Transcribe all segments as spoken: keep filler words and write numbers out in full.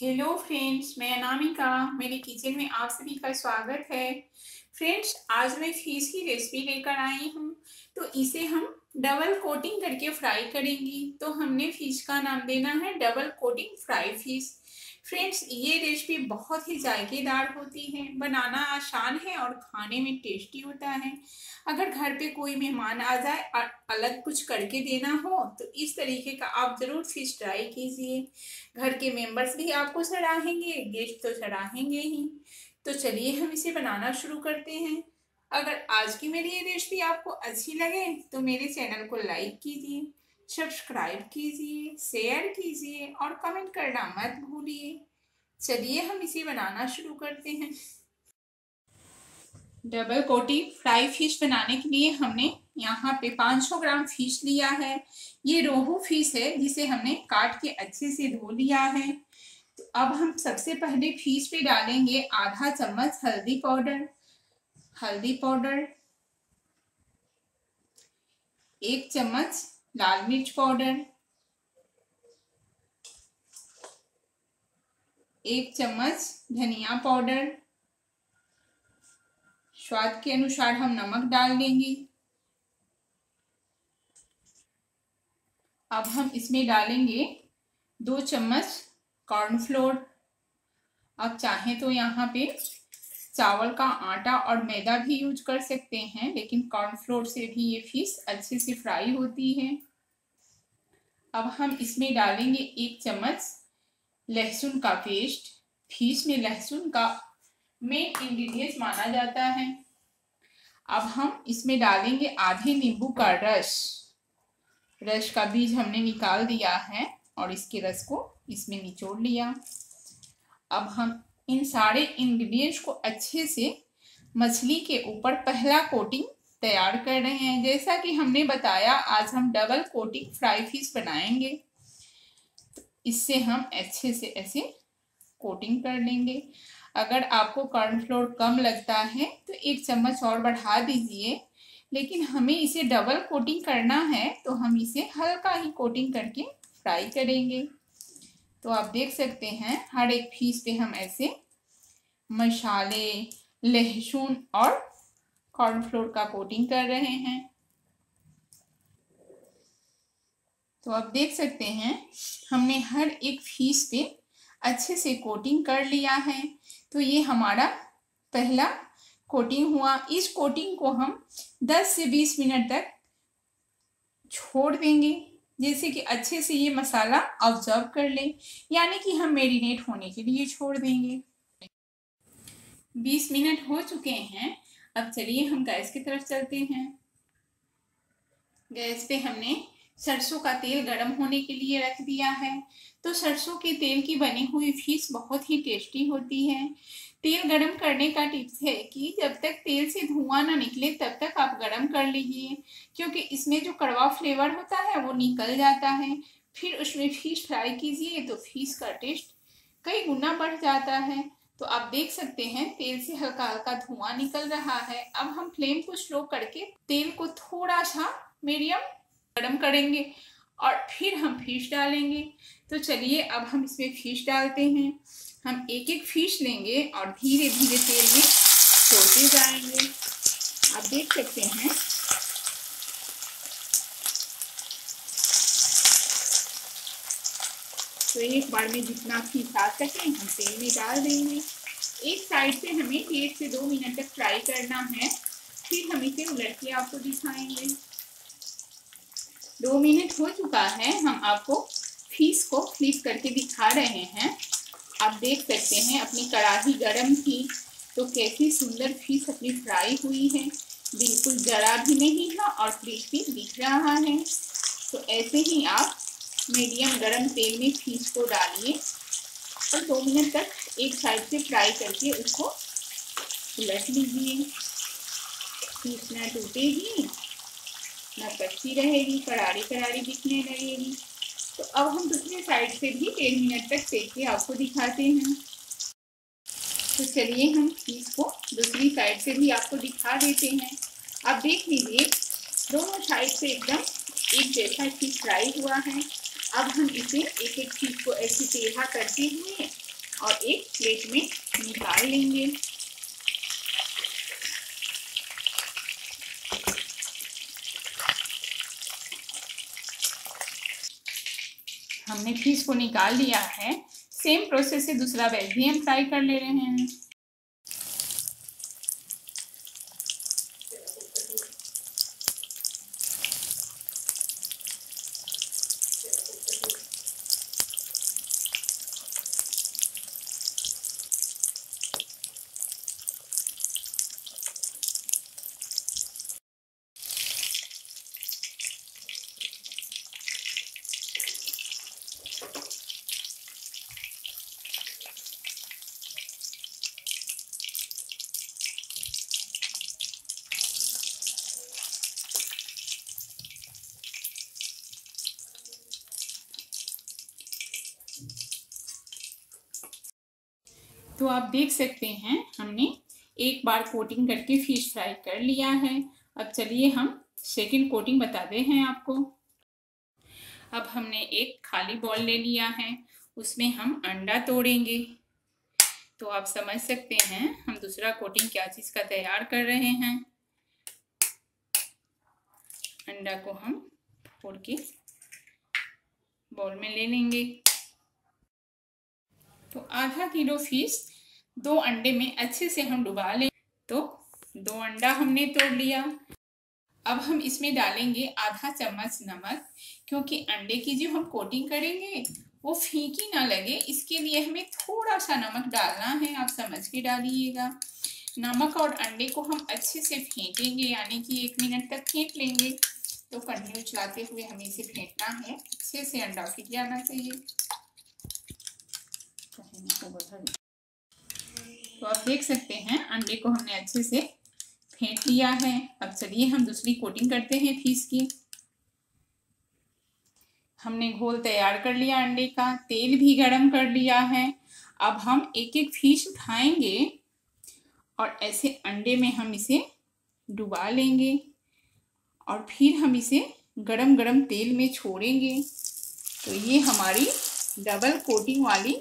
Hello friends, मैं अनामिका, मेरे kitchen में आप सभी का स्वागत है। फ्रेंड्स, आज मैं फिश की रेसिपी लेकर आई हूँ, तो इसे हम डबल कोटिंग करके फ्राई करेंगी। तो हमने फिश का नाम देना है double coating fry fish. Friends, ये रेसिपी बहुत ही जायकेदार होती है, बनाना आसान है और खाने में टेस्टी होता है। अगर घर पे कोई मेहमान आ जाए और अलग कुछ करके देना हो तो इस तरीके का आप ज़रूर फिश ट्राई कीजिए। घर के मेंबर्स भी आपको सराहेंगे, गेस्ट तो सराहेंगे ही। तो चलिए हम इसे बनाना शुरू करते हैं। अगर आज की मेरी ये रेसिपी आपको अच्छी लगे तो मेरे चैनल को लाइक कीजिए, सब्सक्राइब कीजिए, शेयर कीजिए और कमेंट करना मत भूलिए। चलिए हम इसे बनाना शुरू करते हैं। डबल कोटिंग फ्राई फिश बनाने के लिए हमने यहाँ पे पाँच सौ ग्राम फिश लिया है। ये रोहू फिश है जिसे हमने काट के अच्छे से धो लिया है। तो अब हम सबसे पहले फिश पे डालेंगे आधा चम्मच हल्दी पाउडर, हल्दी पाउडर, एक चम्मच लाल मिर्च पाउडर, एक चम्मच धनिया पाउडर, स्वाद के अनुसार हम नमक डाल देंगे। अब हम इसमें डालेंगे दो चम्मच कॉर्नफ्लोर। आप चाहें तो यहाँ पे चावल का आटा और मैदा भी यूज कर सकते हैं, लेकिन कॉर्नफ्लोर से भी ये फिश अच्छे से फ्राई होती है। अब हम इसमें डालेंगे एक चम्मच लहसुन का पेस्ट। फिश में लहसुन का मेन इंग्रेडिएंट माना जाता है। अब हम इसमें डालेंगे आधे नींबू का रस। रस का बीज हमने निकाल दिया है और इसके रस को इसमें निचोड़ लिया। अब हम इन सारे इंग्रेडिएंट्स को अच्छे से मछली के ऊपर पहला कोटिंग तैयार कर रहे हैं। जैसा कि हमने बताया, आज हम डबल कोटिंग फ्राई फिश बनाएंगे, तो इससे हम अच्छे से ऐसे कोटिंग कर लेंगे। अगर आपको कॉर्नफ्लोर कम लगता है तो एक चम्मच और बढ़ा दीजिए, लेकिन हमें इसे डबल कोटिंग करना है तो हम इसे हल्का ही कोटिंग करके फ्राई करेंगे। तो आप देख सकते हैं, हर एक फिश पे हम ऐसे मसाले, लहसुन और कॉर्नफ्लोर का कोटिंग कर रहे हैं। तो आप देख सकते हैं, हमने हर एक फिश पे अच्छे से कोटिंग कर लिया है। तो ये हमारा पहला कोटिंग हुआ। इस कोटिंग को हम दस से बीस मिनट तक छोड़ देंगे, जैसे कि अच्छे से ये मसाला ऑब्जर्व कर ले, यानी कि हम मैरिनेट होने के लिए छोड़ देंगे। बीस मिनट हो चुके हैं। अब चलिए हम गैस की तरफ चलते हैं। गैस पे हमने सरसों का तेल गरम होने के लिए रख दिया है। तो सरसों के तेल की बनी हुई फिश बहुत ही टेस्टी होती है। तेल गरम करने का टिप्स है कि जब तक तेल से धुआं ना निकले तब तक आप गरम कर लीजिए, क्योंकि इसमें जो कड़वा फ्लेवर होता है वो निकल जाता है। फिर उसमें फिश फ्राई कीजिए तो फिश का टेस्ट कई गुना बढ़ जाता है। तो आप देख सकते हैं, तेल से हल्का हल्का धुआं निकल रहा है। अब हम फ्लेम को स्लो करके तेल को थोड़ा सा मीडियम गरम करेंगे और फिर हम फिश डालेंगे। तो चलिए अब हम इसमें फिश डालते हैं। हम एक एक फिश लेंगे और धीरे धीरे तेल में छोड़ते जाएंगे। आप देख सकते हैं, तो एक बार में जितना फिश आ सके हम तेल में डाल देंगे। एक साइड से हमें एक से दो मिनट तक फ्राई करना है, फिर हम इसे उलट के आपको दिखाएंगे। दो मिनट हो चुका है, हम आपको फिश को फ्लिप करके दिखा रहे हैं। आप देख सकते हैं, अपनी कढ़ाई गरम थी तो कैसी सुंदर फिश अपनी फ्राई हुई है। बिल्कुल जरा भी नहीं है और क्रिस्पी दिख रहा है। तो ऐसे ही आप मीडियम गरम तेल में फिश को डालिए और दो मिनट तक एक साइड से फ्राई करके उसको उलट लीजिए। फिश ना टूटेगी ना कच्ची रहेगी, करारी करारी दिखने लगेगी। तो अब हम दूसरे साइड से भी एक मिनट तक सेक के आपको दिखाते हैं। तो चलिए हम फिश को दूसरी साइड से भी आपको दिखा देते हैं। आप देख लीजिए, दोनों साइड से एकदम एक जैसा फिश फ्राई हुआ है। अब हम इसे एक एक फिश को ऐसे तेढ़ा करते हुए और एक प्लेट में निकाल लेंगे। हमने फिश को निकाल लिया है। सेम प्रोसेस से दूसरा बैच भी हम फ्राई कर ले रहे हैं। तो आप देख सकते हैं हमने एक बार कोटिंग करके फिश फ्राई कर लिया है। अब चलिए हम सेकंड कोटिंग बताते हैं आपको। अब हमने एक खाली बॉल ले लिया है, उसमें हम अंडा तोड़ेंगे। तो आप समझ सकते हैं हम दूसरा कोटिंग क्या चीज़ का तैयार कर रहे हैं। अंडा को हम फोड़ के बॉल में ले लेंगे। तो आधा किलो फिश दो अंडे में अच्छे से हम डुबा लें। तो दो अंडा हमने तोड़ लिया। अब हम इसमें डालेंगे आधा चम्मच नमक, क्योंकि अंडे की जो हम कोटिंग करेंगे वो फीकी ना लगे, इसके लिए हमें थोड़ा सा नमक डालना है। आप समझ के डालिएगा। नमक और अंडे को हम अच्छे से फेंटेंगे, यानी कि एक मिनट तक फेंट लेंगे। तो कंटिन्यू चलाते हुए हमें इसे फेंटना है। अच्छे से अंडा फेंट जाना चाहिए। तो आप देख सकते हैं अंडे को हमने अच्छे से फेंट लिया है। अब चलिए हम दूसरी कोटिंग करते हैं फिश की। हमने घोल तैयार कर लिया अंडे का, तेल भी गरम कर लिया है। अब हम एक एक फिश उठाएंगे और ऐसे अंडे में हम इसे डुबा लेंगे और फिर हम इसे गरम गरम तेल में छोड़ेंगे। तो ये हमारी डबल कोटिंग वाली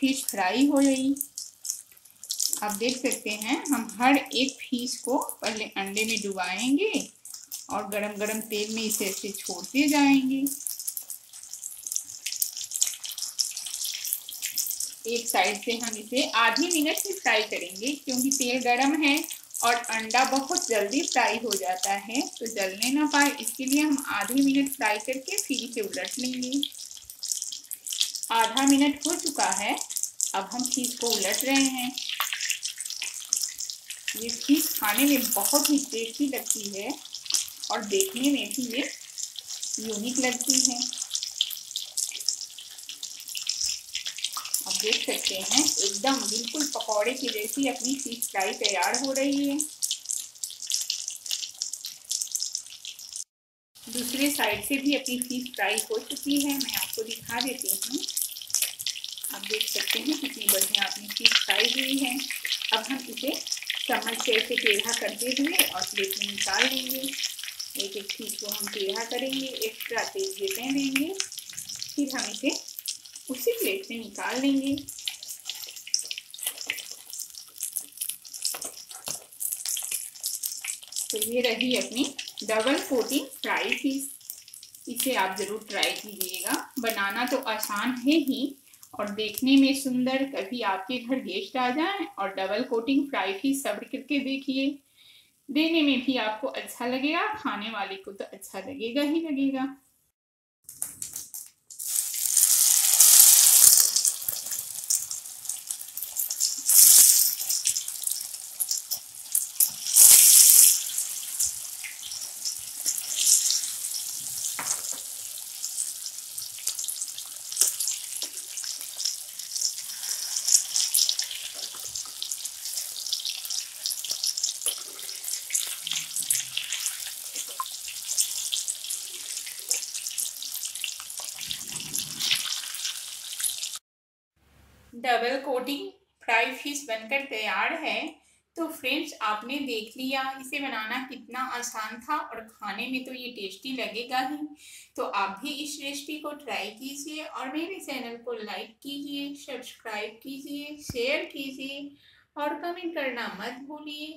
फिश फ्राई हो गई। आप देख सकते हैं हम हर एक फिश को पहले अंडे में डुबाएंगे और गरम गरम तेल में इसे ऐसे छोड़ते जाएंगे। एक साइड से हम इसे आधी मिनट में फ्राई करेंगे, क्योंकि तेल गरम है और अंडा बहुत जल्दी फ्राई हो जाता है, तो जलने ना पाए इसके लिए हम आधे मिनट फ्राई करके फिर इसे उलट लेंगे। आधा मिनट हो चुका है। अब हम फिश को उलट रहे हैं। ये फिश खाने में बहुत ही टेस्टी लगती है और देखने में भी ये यूनिक लगती है। आप देख सकते हैं एकदम बिल्कुल पकौड़े की जैसी अपनी फिश फ्राई तैयार हो रही है। दूसरे साइड से भी अपनी फिश फ्राई हो चुकी है। मैं आपको दिखा देती हूँ। आप देख सकते हैं कितनी बढ़िया आपने फिश फ्राई हुई है। अब हम इसे चम्मच से ऐसे टेढ़ा करते हुए और प्लेट में निकाल लेंगे। एक एक फिश को हम टेढ़ा करेंगे, एक्स्ट्रा तेल देते रहेंगे, फिर हम इसे उसी प्लेट में निकाल लेंगे। तो ये रही अपनी डबल कोटिंग फ्राई फिश। इसे आप ज़रूर ट्राई कीजिएगा। बनाना तो आसान है ही और देखने में सुंदर। कभी आपके घर गेस्ट आ जाए और double coating fry fish serve करके देखिए। देने में भी आपको अच्छा लगेगा, खाने वाले को तो अच्छा लगेगा ही लगेगा। डबल कोटिंग फ्राई फिश बनकर तैयार है। तो फ्रेंड्स आपने देख लिया इसे बनाना कितना आसान था और खाने में तो ये टेस्टी लगेगा ही। तो आप भी इस रेसिपी को ट्राई कीजिए और मेरे चैनल को लाइक कीजिए, सब्सक्राइब कीजिए, शेयर कीजिए और कमेंट करना मत भूलिए।